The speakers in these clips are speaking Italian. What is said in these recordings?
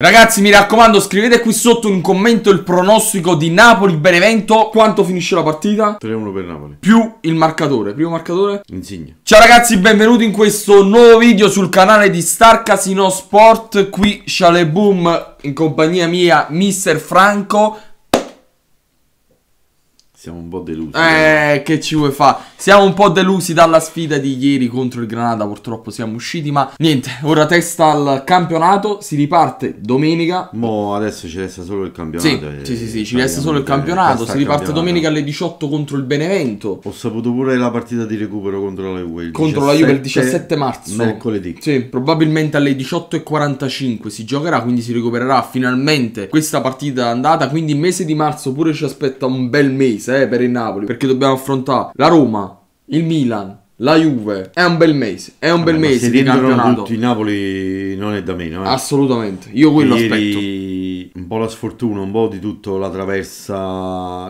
Ragazzi, mi raccomando, scrivete qui sotto in un commento il pronostico di Napoli-Benevento. Quanto finisce la partita? 3-1 per Napoli. Più il marcatore. Primo marcatore? Insigne. Ciao ragazzi, benvenuti in questo nuovo video sul canale di Star Casino Sport. Qui Shaleboom, in compagnia mia, Mister Franco. Siamo un po' delusi. Che ci vuoi fa? Siamo un po' delusi dalla sfida di ieri contro il Granada, purtroppo siamo usciti, ma niente, ora testa al campionato, si riparte domenica. Mo adesso ci resta solo il campionato. Sì, ci resta solo il campionato, si riparte domenica alle 18 contro il Benevento. Ho saputo pure la partita di recupero contro la Juve. Contro la Juve il 17 marzo. Mercoledì. Sì, probabilmente alle 18:45 si giocherà, quindi si recupererà finalmente questa partita andata, quindi il mese di marzo pure ci aspetta un bel mese. Per il Napoli, perché dobbiamo affrontare la Roma, il Milan, la Juve. È un bel mese, è un bel mese di campionato. Tutti, Napoli non è da meno, eh? Assolutamente, io quello ieri aspetto. Un po' la sfortuna, un po' di tutto, la traversa,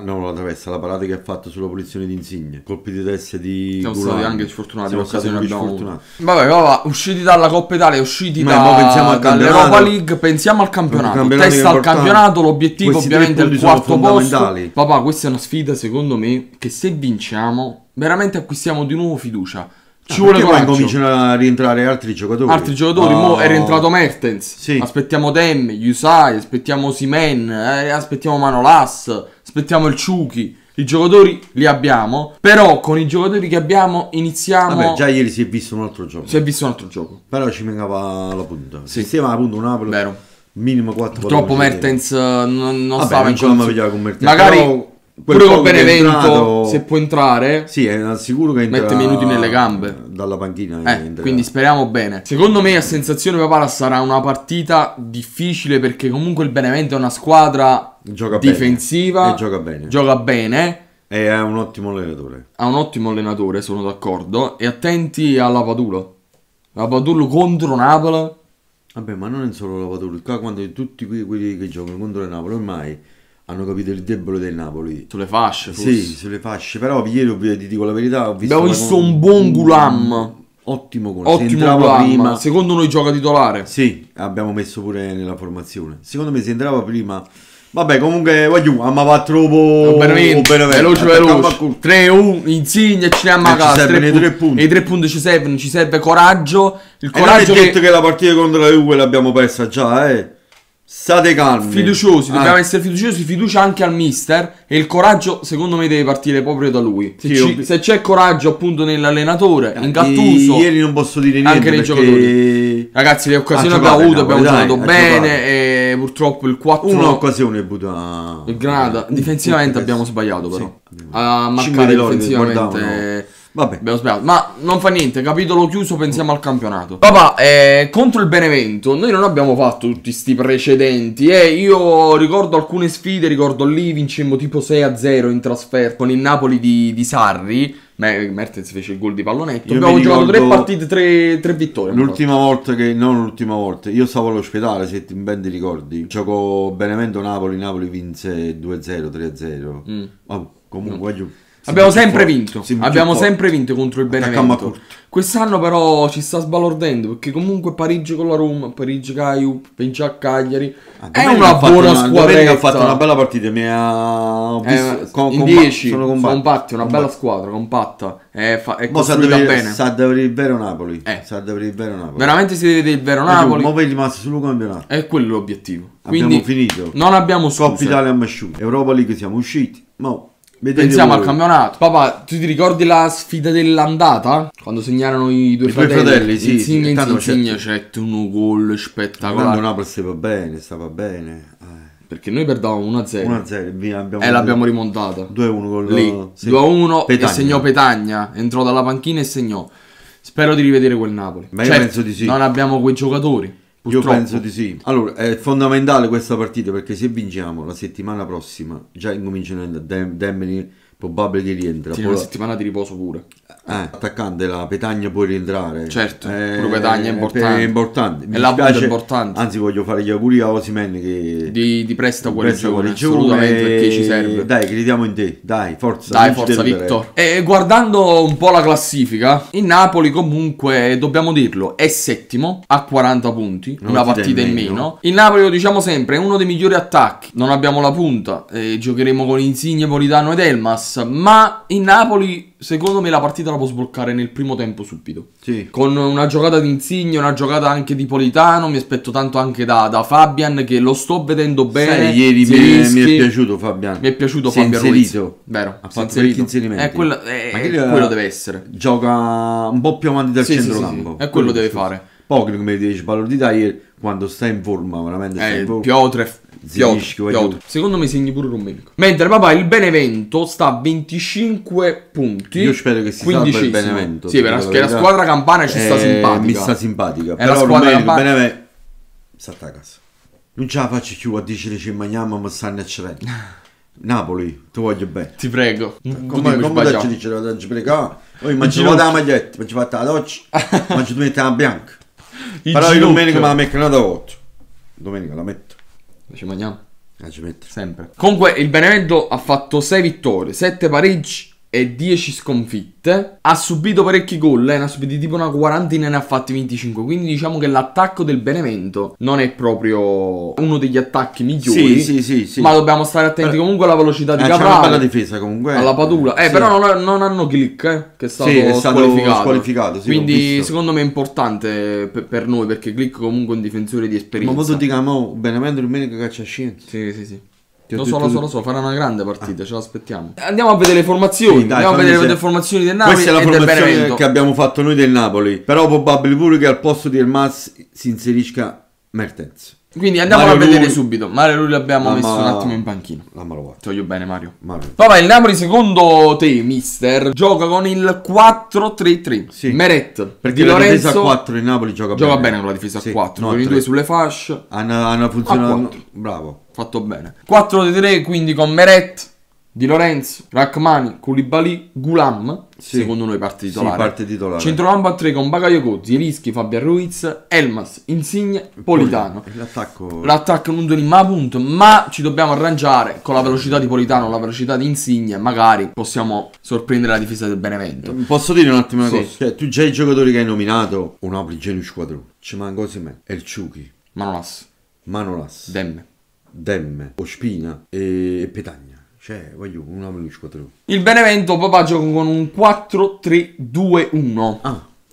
no, la traversa, la parata che ha fatto sulla posizione di Insigne, colpi di testa di Goulart. Siamo stati anche sfortunati, l'occasione abbiamo avuto. Vabbè, usciti dalla Coppa Italia, usciti dall'Europa League, pensiamo al campionato. Testa al campionato, l'obiettivo ovviamente è il quarto posto. Papà, questa è una sfida secondo me che se vinciamo veramente acquistiamo di nuovo fiducia. Ci vuole coraggio. Poi cominciano a rientrare altri giocatori. Altri giocatori, mo è rientrato Mertens. Sì. Aspettiamo Tem, Yusai, aspettiamo Osimhen, aspettiamo Manolas, aspettiamo il Ciuki. I giocatori li abbiamo, però con i giocatori che abbiamo iniziamo... Vabbè, già ieri si è visto un altro gioco. Si è visto un altro gioco. Però ci mancava la punta. Sì. Sistema la punta un Napoli. Vero. Minimo 4. Purtroppo Mertens non stava in gioco. Magari... Pure con Benevento entrato, se può entrare. Sì, è sicuro che entra. Mette minuti nelle gambe dalla panchina, quindi speriamo bene. Secondo me a sensazione papà sarà una partita difficile, perché comunque il Benevento è una squadra gioca difensiva bene. E gioca bene. Gioca bene. E è un ottimo allenatore. Ha un ottimo allenatore, sono d'accordo. E attenti all'Apadulo. L'Apadulo contro Napoli. Vabbè, ma non è solo l'Apadulo. Qua quando tutti quelli che giocano contro il Napoli ormai hanno capito il debole del Napoli. Sulle fasce, forse. Sì, sulle fasce. Però ieri, ti dico la verità, ho visto... Abbiamo visto un buon Gulam. Ottimo gol. Ottimo Gulam. Prima... Secondo noi gioca titolare. Sì, abbiamo messo pure nella formazione. Secondo me si entrava prima... Vabbè, comunque, voglio, amma va troppo... Veloce. 3-1, Insigne, ci siamo a casa. E i 3 punti ci serve coraggio. Il coraggio non è detto che la partita contro la Juve l'abbiamo persa già, State calmi. Fiduciosi, dobbiamo essere fiduciosi, fiducia anche al mister. E il coraggio secondo me deve partire proprio da lui. Se c'è coraggio appunto nell'allenatore, in Gattuso. Ieri non posso dire niente. Anche nei giocatori. Ragazzi, le occasioni abbiamo avute, abbiamo giocato bene. E purtroppo il 4-1. Un'occasione buttata. Il Granada. Difensivamente abbiamo sbagliato però. A marcare difensivamente. Vabbè, abbiamo sbagliato, ma non fa niente, capitolo chiuso, pensiamo al campionato. Papà, contro il Benevento noi non abbiamo fatto tutti sti precedenti. Io ricordo alcune sfide, ricordo lì vincemmo tipo 6-0 in trasferta con il Napoli di Sarri. Mertens fece il gol di pallonetto. Abbiamo giocato 3 partite, 3 vittorie. L'ultima volta che... Non l'ultima volta. Io stavo all'ospedale, se ben ti ricordi. Gioco Benevento-Napoli, Napoli vinse 2-0, 3-0. Comunque abbiamo sempre vinto, abbiamo sempre vinto contro il Benevento. Quest'anno però ci sta sbalordendo, perché comunque Parigi con la Roma, Parigi Caiu, Penci a Cagliari, è una buona squadra. Ha fatto una bella partita, mi ha visto in 10, sono compatti, una bella squadra, compatta, è costruita bene. Sa da avere il vero Napoli, veramente si deve il vero Napoli. Ma poi è rimasto solo campionato, è quello l'obiettivo. Abbiamo finito, non abbiamo scuse. Coppa Italia ambasciuta, Europa League siamo usciti, ma... Pensiamo al campionato. Papà, tu ti ricordi la sfida dell'andata? Quando segnarono i due fratelli, sì. Insigne c'è un gol spettacolare. Quando Napoli stava bene. Perché noi perdavamo 1-0 e l'abbiamo rimontata 2-1 con lì, sì. 2-1 e segnò Petagna. Entrò dalla panchina e segnò. Spero di rivedere quel Napoli. Ma io penso di sì. Non abbiamo quei giocatori. Purtroppo. Io penso di sì. Allora, è fondamentale questa partita, perché se vinciamo la settimana prossima già incominciano a Dembélé, probabile che rientra. Sì, poi una settimana di riposo pure. Attaccante, la Petagna può rientrare. Certo, pure Petagna è importante. È importante. Mi dispiace, è importante. Anzi, voglio fare gli auguri a Osimhen che di presta quale giovane, assolutamente, perché ci serve. Dai, crediamo in te. Dai, forza. Dai, forza Victor. E guardando un po' la classifica, il Napoli comunque, dobbiamo dirlo, è settimo a 40 punti, non una partita in meno. Il Napoli, lo diciamo sempre, è uno dei migliori attacchi. Non abbiamo la punta, giocheremo con Insigne, Politano ed Elmas, ma il Napoli, secondo me, la partita la può sbloccare nel primo tempo subito. Sì. Con una giocata di Insigne, una giocata anche di Politano. Mi aspetto tanto anche da Fabian, che lo sto vedendo bene. Sì, ieri mi è piaciuto Fabian. Mi è piaciuto Fabian Ruiz. Vero, ha fatto gli inserimenti. Quello deve essere. Gioca un po' più avanti dal centrocampo. Sì. Quello deve fare. Poco come dice Valor di Dyer, quando sta in forma, veramente sta in forma. Piotr. Secondo me segni pure Romelico. Mentre papà il Benevento sta a 25 punti. Io spero che si salva il Benevento. Sì, perché la squadra campana ci sta simpatica. Mi sta simpatica. Però la squadra campana Benevento salta a casa. Non ce la faccio più a dire che mangiamo, ma stanno a cervello. Napoli, ti voglio bene. Ti prego. Come te ci dice la prega? Poi mangiamo la maglietta, mangi fatta la doccia, mangi tu metti la bianca. Però io domenica me la metto una da 8. Domenica la metto. Ci mangiamo? Ci metto. Sempre. Comunque il Benevento ha fatto 6 vittorie, 7 pareggi e 10 sconfitte. Ha subito parecchi gol, ne ha subiti tipo una quarantina e ne ha fatti 25. Quindi diciamo che l'attacco del Benevento non è proprio uno degli attacchi migliori. Sì. Ma dobbiamo stare attenti comunque alla velocità di Caprari. C'è una bella difesa comunque. Alla Padula. Però non hanno Glik, che è stato squalificato. Quindi secondo me è importante per noi, perché Glik comunque è un difensore di esperienza. Ma voi ti chiamano Benevento il meno che caccia scienza. Sì. Lo so, farà una grande partita, ce l'aspettiamo. Andiamo a vedere le formazioni. Le formazioni del Napoli. Questa è la formazione che abbiamo fatto noi del Napoli. Però probabile pure che al posto di Elmas si inserisca Mertens. Quindi andiamolo a vedere subito. Mario lui l'abbiamo messo un attimo in panchina. Ti voglio bene, Mario. Vabbè, il Napoli, secondo te, mister, gioca con il 4-3-3. Sì. Meret, perché la difesa a 4 il Napoli gioca bene. Gioca bene con la difesa a 4, con i due sulle fasce. Hanno funzionato. Bravo. Fatto bene. 4-3, quindi con Meret, Di Lorenzo, Rachmani, Koulibaly, Gulam. Secondo noi parte titolare. Centrocampo a 3 con Bagayoko, Zielinski, Fabian Ruiz, Elmas, Insigne, Politano. L'attacco non doni mai punto, ma ci dobbiamo arrangiare con la velocità di Politano, la velocità di Insigne. Magari possiamo sorprendere la difesa del Benevento. Posso dire un attimo una cosa? Cioè, tu già i giocatori che hai nominato, un Napoli genio squadrone. Ci manca Osimhen, il Ciuki, Manolas, Demme, Ospina e Petagna. Cioè, voglio un Napoli squadrone. Il Benevento papà gioca con un 4-3-2-1.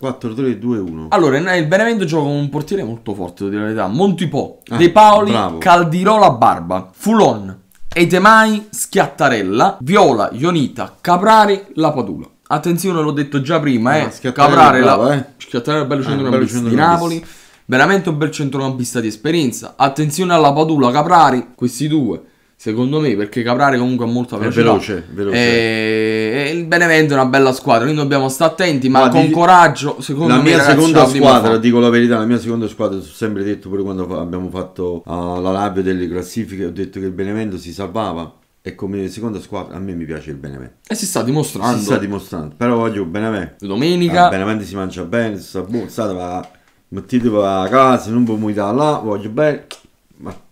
4-3-2-1. Allora, il Benevento gioca con un portiere molto forte, devo dire la verità. Montipò, De Paoli, bravo. Caldirola, Barba, Fulon, Etemai, Schiattarella, Viola, Ionita, Caprari, Lapadula. Attenzione, l'ho detto già prima, Caprari, Schiattarella è bello centrocampista di Napoli. Veramente un bel centrocampista di esperienza. Attenzione alla Padula, Caprari, questi due, secondo me, perché Caprari comunque ha molta velocità. È veloce. E il Benevento è una bella squadra, noi dobbiamo stare attenti, ma con coraggio. Secondo me, la mia seconda squadra, ho sempre detto, pure quando abbiamo fatto la rabbia delle classifiche, ho detto che il Benevento si salvava. E come seconda squadra a me mi piace il Benevento. E si sta dimostrando. Però voglio il Benevento. Domenica il Benevento si mangia bene, si sta buono, mettetevi a casa, non puoi muovere là, voglio bene.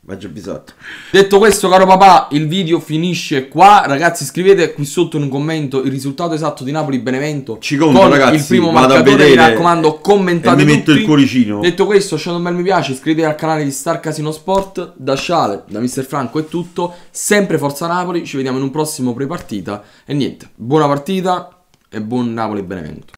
Ma già bisotto. Detto questo, caro papà, il video finisce qua. Ragazzi, scrivete qui sotto in un commento il risultato esatto di Napoli-Benevento. Ci conto, ragazzi. Il primo marcatore, mi raccomando, commentate tutti. Mi metto il cuoricino. Detto questo, lasciate un bel mi piace, iscrivetevi al canale di Star Casino Sport. Da Shale, da Mister Franco è tutto. Sempre forza Napoli, ci vediamo in un prossimo pre-partita. E niente, buona partita e buon Napoli-Benevento.